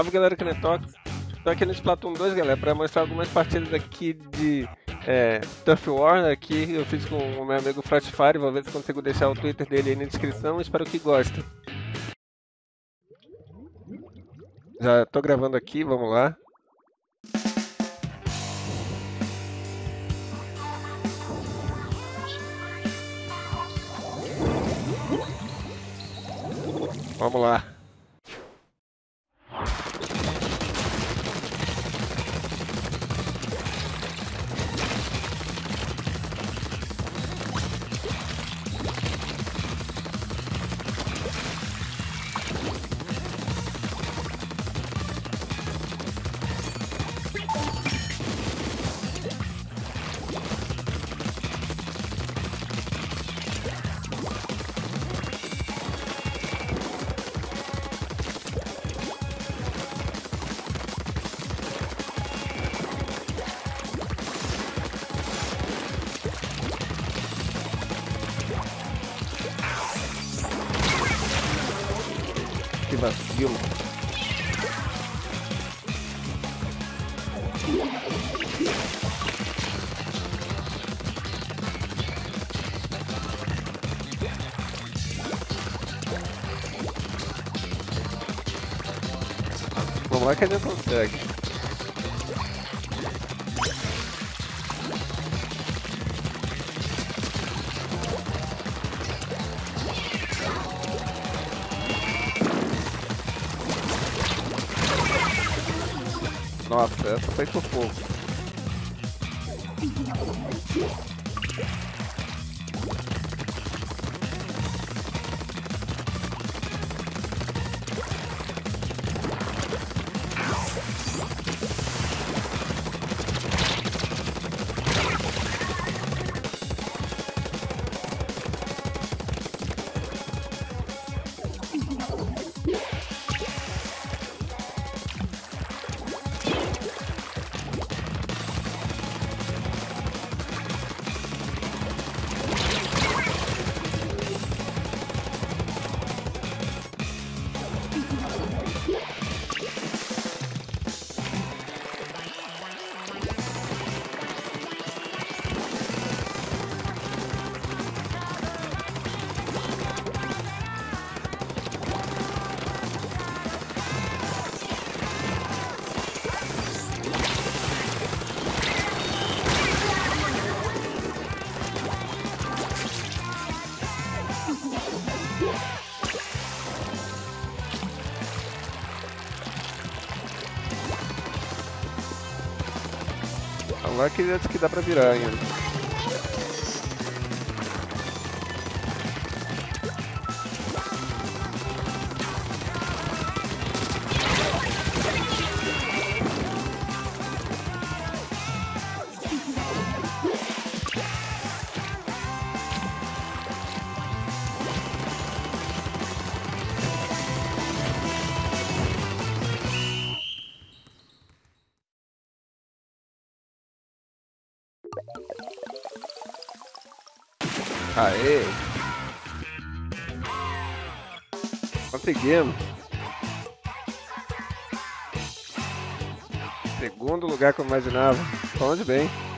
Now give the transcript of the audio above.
Salve galera que NettoX. Estou aqui no Splatoon 2, galera, para mostrar algumas partidas aqui de Turf War, né, que eu fiz com o meu amigo Frostfire. Vou ver se consigo deixar o Twitter dele aí na descrição, espero que gostem. Já estou gravando aqui, vamos lá. Vamos lá. Que vacilo. Vamos lá que a gente consegue. Nossa, essa foi sufoco. Agora que dá pra virar ainda. Aê! Conseguimos! Segundo lugar que eu imaginava. Falando bem!